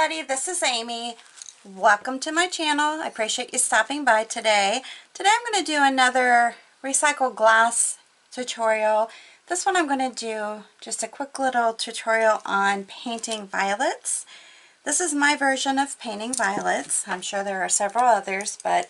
everybody, this is Amy. Welcome to my channel. I appreciate you stopping by today. Today I'm going to do another recycled glass tutorial. This one I'm going to do just a quick little tutorial on painting violets. This is my version of painting violets. I'm sure there are several others, but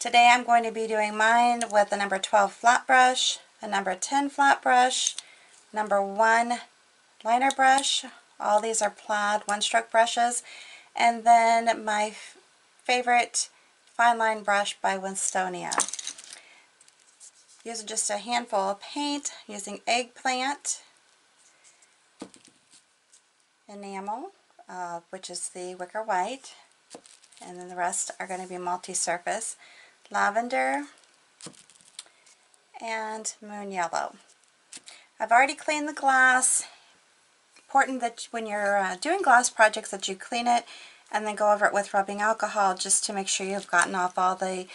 today I'm going to be doing mine with a number 12 flat brush, a number 10 flat brush, number 1 liner brush. All these are Plaid one-stroke brushes, and then my favorite fine line brush by Winstonia. Using just a handful of paint, using eggplant enamel, which is the wicker white, and then the rest are going to be multi-surface, lavender, and moon yellow. I've already cleaned the glass. Important that when you're doing glass projects that you clean it and then go over it with rubbing alcohol just to make sure you've gotten off all the,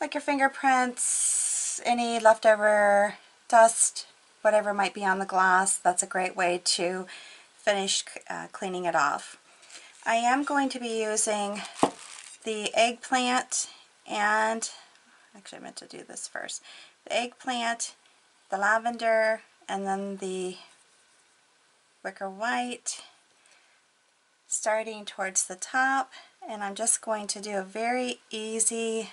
like, your fingerprints, any leftover dust, whatever might be on the glass. That's a great way to finish cleaning it off. I am going to be using the eggplant, and actually I meant to do this first, the eggplant, the lavender, and then the wicker white, starting towards the top. And I'm just going to do a very easy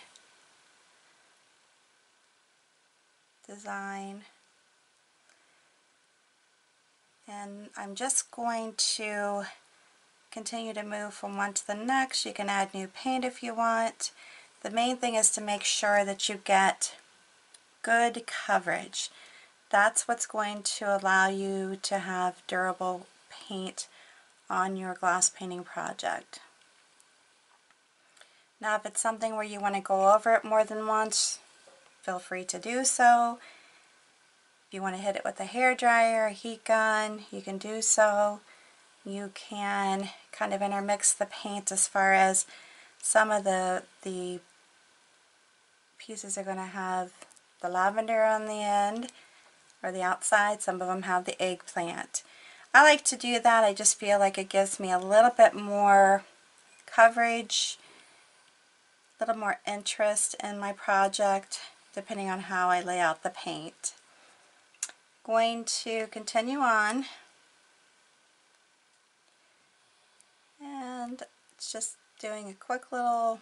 design, and I'm just going to continue to move from one to the next. You can add new paint if you want. The main thing is to make sure that you get good coverage. That's what's going to allow you to have durable paint on your glass painting project. Now, if it's something where you want to go over it more than once, feel free to do so. If you want to hit it with a hairdryer, a heat gun, you can do so. You can kind of intermix the paint as far as some of the pieces are going to have the lavender on the end, or the outside. Some of them have the eggplant. I like to do that. I just feel like it gives me a little bit more coverage, a little more interest in my project, depending on how I lay out the paint. Going to continue on, and it's just doing a quick little,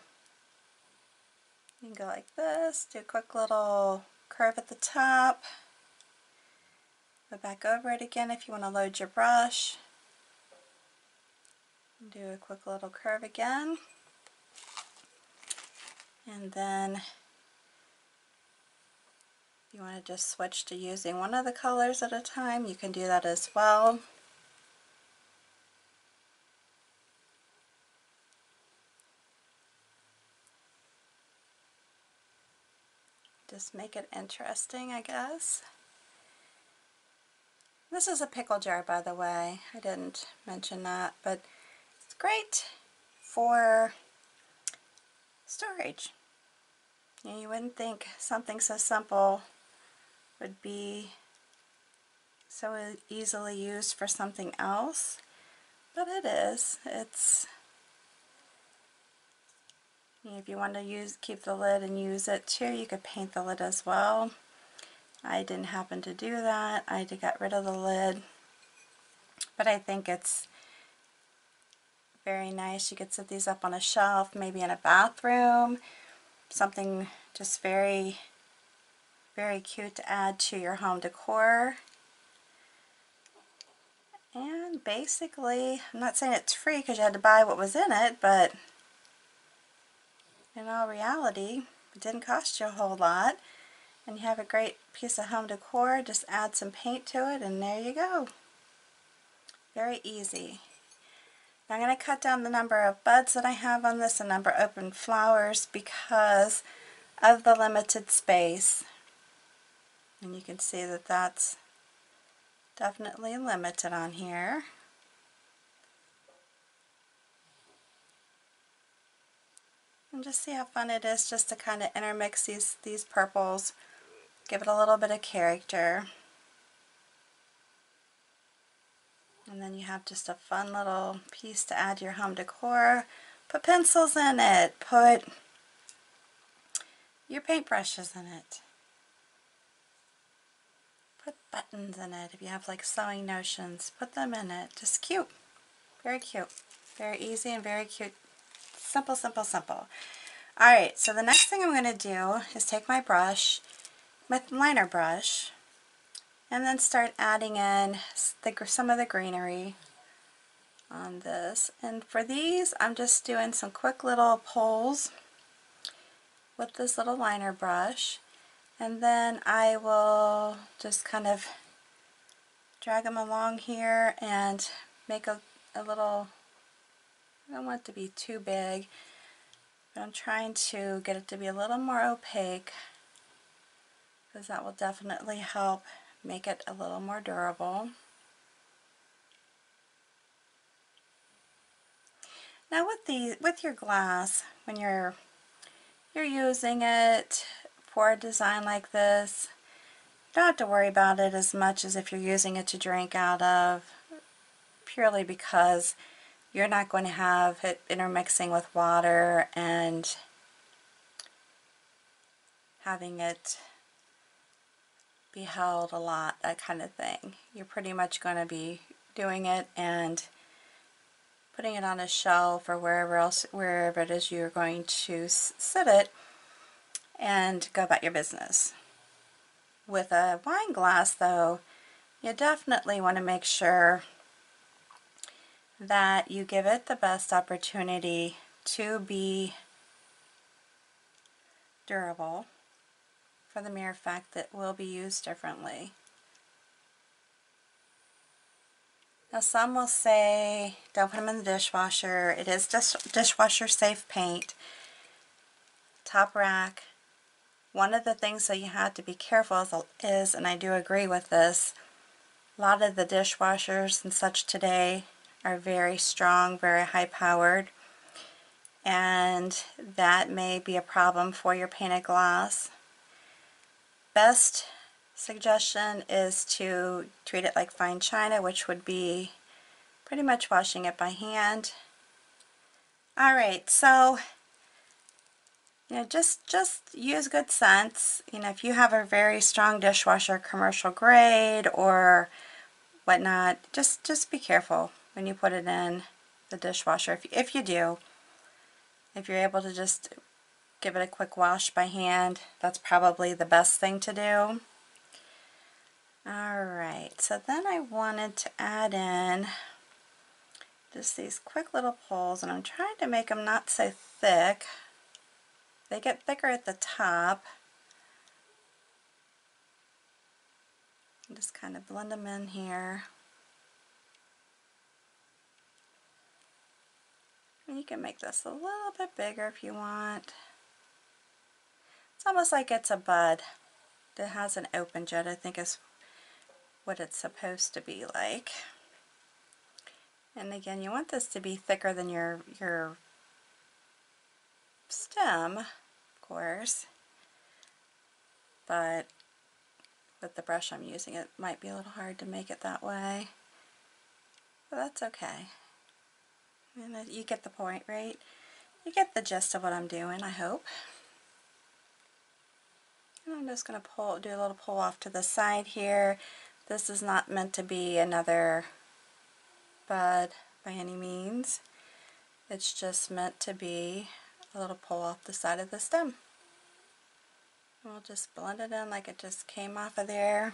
you can go like this, do a quick little curve at the top. Go back over it again if you want to load your brush. Do a quick little curve again. And then if you want to just switch to using one of the colors at a time, you can do that as well. Just make it interesting, I guess. This is a pickle jar, by the way. I didn't mention that, but it's great for storage. You wouldn't think something so simple would be so easily used for something else, but it is. It's, if you want to keep the lid and use it too, you could paint the lid as well. I didn't happen to do that. I got rid of the lid, but I think it's very nice. You could set these up on a shelf, maybe in a bathroom, something just very, very cute to add to your home decor. And basically, I'm not saying it's free because you had to buy what was in it, but in all reality, it didn't cost you a whole lot. And you have a great piece of home decor. Just add some paint to it, and there you go. Very easy. Now I'm going to cut down the number of buds that I have on this, the number of open flowers, because of the limited space. And you can see that that's definitely limited on here. And just see how fun it is just to kind of intermix these purples. Give it a little bit of character. And then you have just a fun little piece to add your home decor. Put pencils in it. Put your paintbrushes in it. Put buttons in it. If you have like sewing notions, put them in it. Just cute. Very cute. Very easy and very cute. Simple, simple, simple. Alright, so the next thing I'm going to do is take my brush, my liner brush, and then start adding in some of the greenery on this. And for these, I'm just doing some quick little pulls with this little liner brush. And then I will just kind of drag them along here and make a little, I don't want it to be too big, but I'm trying to get it to be a little more opaque because that will definitely help make it a little more durable. Now with these, with your glass, when you're using it for a design like this, you don't have to worry about it as much as if you're using it to drink out of, purely because you're not going to have it intermixing with water and having it be held a lot, that kind of thing. You're pretty much going to be doing it and putting it on a shelf or wherever else, wherever it is you're going to sit it, and go about your business. With a wine glass though, you definitely want to make sure that you give it the best opportunity to be durable, for the mere fact that it will be used differently. Now some will say don't put them in the dishwasher. It is dishwasher safe paint. Top rack. One of the things that you have to be careful is, and I do agree with this, a lot of the dishwashers and such today are very strong, very high powered, and that may be a problem for your painted glass. Best suggestion is to treat it like fine china, which would be pretty much washing it by hand. Alright, so you know, just use good sense. You know, if you have a very strong dishwasher, commercial grade or whatnot, just be careful when you put it in the dishwasher. If you do, if you're able to just give it a quick wash by hand, that's probably the best thing to do. Alright, so then I wanted to add in just these quick little pulls, and I'm trying to make them not so thick. They get thicker at the top. Just kind of blend them in here. And you can make this a little bit bigger if you want. It's almost like it's a bud that hasn't opened yet, I think is what it's supposed to be like. And again, you want this to be thicker than your stem, of course, but with the brush I'm using, it might be a little hard to make it that way, but that's okay. And you get the point, right? You get the gist of what I'm doing, I hope. And I'm just going to do a little pull off to the side here. This is not meant to be another bud by any means. It's just meant to be a little pull off the side of the stem. And we'll just blend it in like it just came off of there.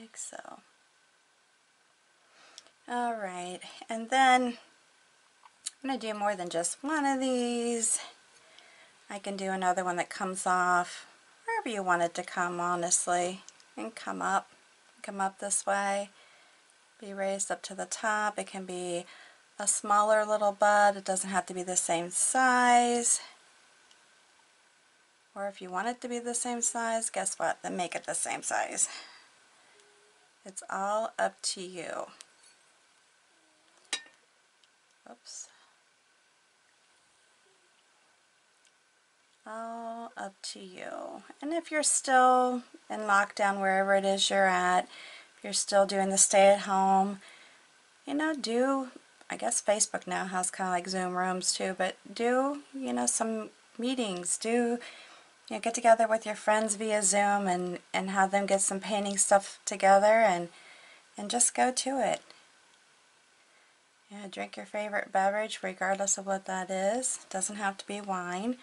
Like so. Alright, and then I'm going to do more than just one of these. I can do another one that comes off wherever you want it to come, honestly, and come up this way, be raised up to the top. It can be a smaller little bud. It doesn't have to be the same size, or if you want it to be the same size, guess what, then make it the same size. It's all up to you. oops, all up to you. And if you're still in lockdown, wherever it is you're at, if you're still doing the stay at home, you know, do, I guess Facebook now has kind of like Zoom rooms too, but do, you know, some meetings, do, you know, get together with your friends via Zoom and have them get some painting stuff together and just go to it. Yeah, drink your favorite beverage regardless of what that is. It doesn't have to be wine.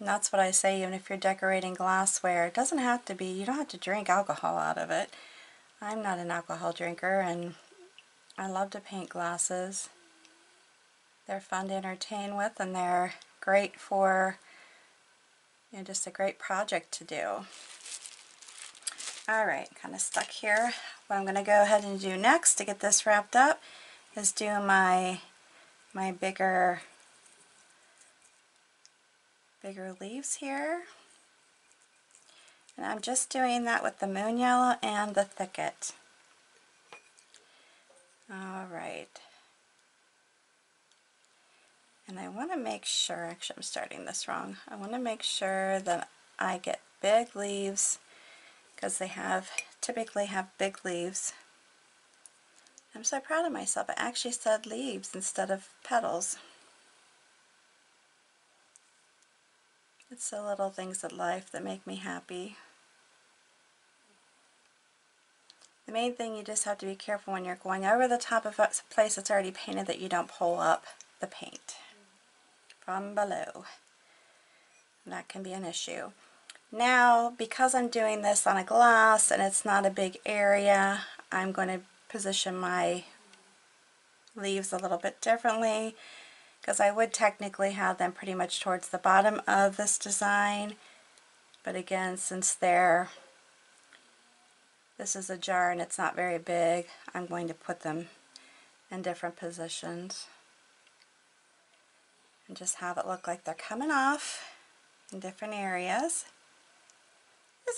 And that's what I say, even if you're decorating glassware, it doesn't have to be, you don't have to drink alcohol out of it. I'm not an alcohol drinker and I love to paint glasses. They're fun to entertain with and they're great for, you know, just a great project to do. Alright, kind of stuck here. What I'm going to go ahead and do next to get this wrapped up is do my bigger leaves here. And I'm just doing that with the moon yellow and the thicket. Alright. And I want to make sure, actually I'm starting this wrong, I want to make sure that I get big leaves because they typically have big leaves. I'm so proud of myself, I actually said leaves instead of petals. It's the little things in life that make me happy. The main thing, you just have to be careful when you're going over the top of a place that's already painted that you don't pull up the paint from below. And that can be an issue. Now, because I'm doing this on a glass and it's not a big area, I'm going to position my leaves a little bit differently because I would technically have them pretty much towards the bottom of this design, but again, since this is a jar and it's not very big, I'm going to put them in different positions and just have it look like they're coming off in different areas.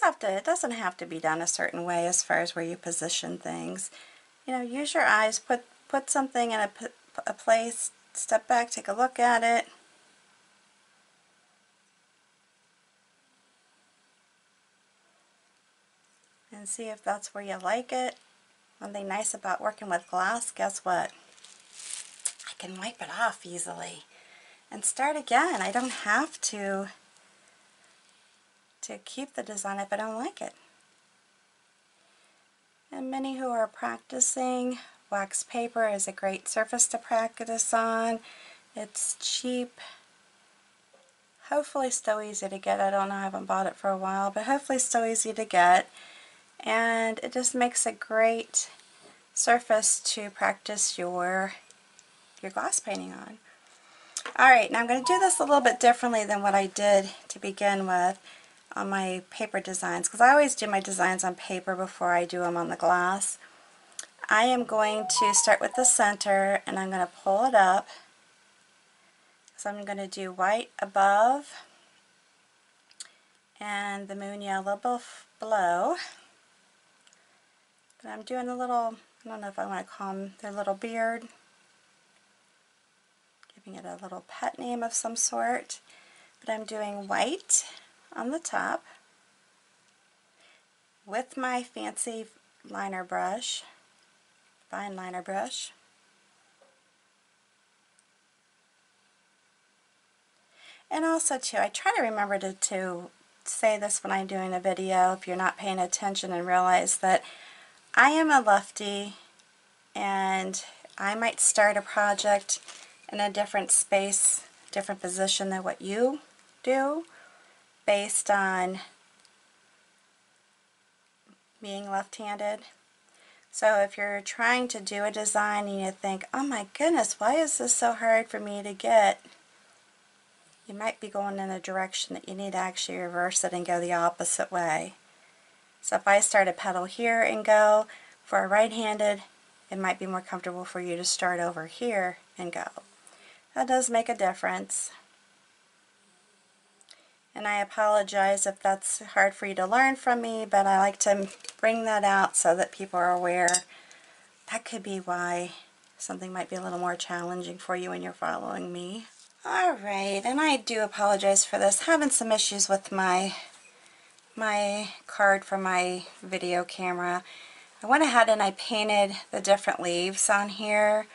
It doesn't have to be done a certain way as far as where you position things. You know, use your eyes, put something in a place, step back, take a look at it. And see if that's where you like it. One thing nice about working with glass, guess what? I can wipe it off easily and start again. I don't have to keep the design if I don't like it. And many who are practicing, wax paper is a great surface to practice on. It's cheap. Hopefully still easy to get. I don't know, I haven't bought it for a while, but hopefully still easy to get. And it just makes a great surface to practice your glass painting on. Alright, now I'm going to do this a little bit differently than what I did to begin with on my paper designs, because I always do my designs on paper before I do them on the glass. I am going to start with the center and I'm going to pull it up. So I'm going to do white above and the moon yellow below. But I'm doing a little, I don't know if I want to call them their little beard, giving it a little pet name of some sort. But I'm doing white on the top with my fancy liner brush, fine liner brush. And also too, I try to remember to say this when I'm doing a video if you're not paying attention and realize that I am a lefty and I might start a project in a different space, different position than what you do, based on being left-handed. So if you're trying to do a design and you think, oh my goodness, why is this so hard for me to get? You might be going in a direction that you need to actually reverse it and go the opposite way. So if I start a petal here and go, for a right-handed, it might be more comfortable for you to start over here and go. That does make a difference. And I apologize if that's hard for you to learn from me, but I like to bring that out so that people are aware. That could be why something might be a little more challenging for you when you're following me. Alright, and I do apologize for this. Having some issues with my card for my video camera. I went ahead and I painted the different leaves on here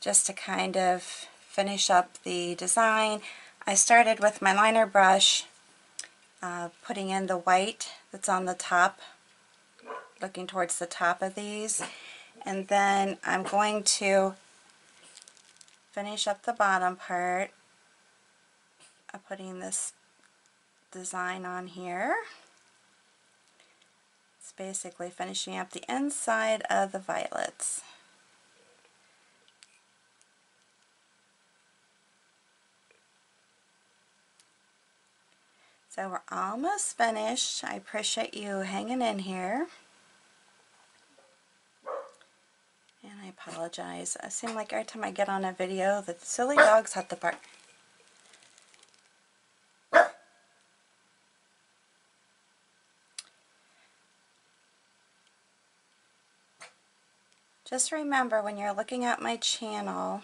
just to kind of finish up the design. I started with my liner brush putting in the white that's on the top, looking towards the top of these, and then I'm going to finish up the bottom part of putting this design on here. It's basically finishing up the inside of the violets. So we're almost finished. I appreciate you hanging in here. And I apologize. I seem like every time I get on a video, the silly dogs have to bark. Just remember, when you're looking at my channel,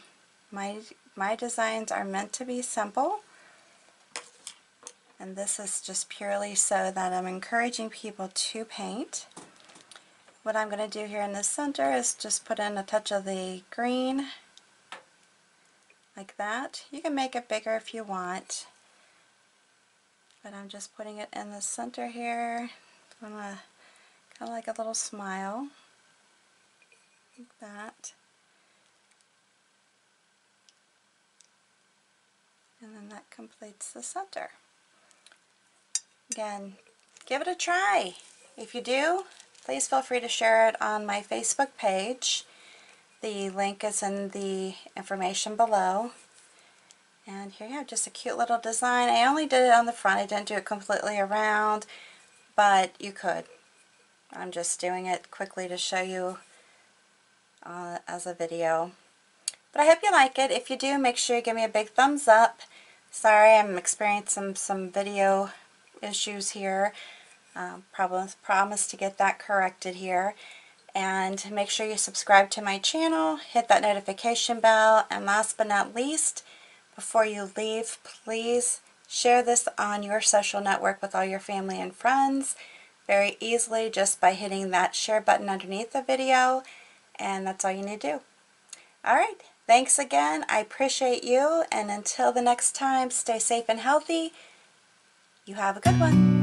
my designs are meant to be simple. And this is just purely so that I'm encouraging people to paint. What I'm going to do here in the center is just put in a touch of the green, like that. You can make it bigger if you want, but I'm just putting it in the center here. I'm gonna, kind of like a little smile, like that. And then that completes the center. Again, give it a try. If you do, please feel free to share it on my Facebook page. The link is in the information below. And here you have just a cute little design. I only did it on the front. I didn't do it completely around, but you could. I'm just doing it quickly to show you as a video. But I hope you like it. If you do, make sure you give me a big thumbs up. Sorry, I'm experiencing some video issues here. Promise to get that corrected here. And make sure you subscribe to my channel, hit that notification bell, and last but not least, before you leave, please share this on your social network with all your family and friends very easily just by hitting that share button underneath the video, and that's all you need to do. Alright, thanks again. I appreciate you, and until the next time, stay safe and healthy. You have a good one.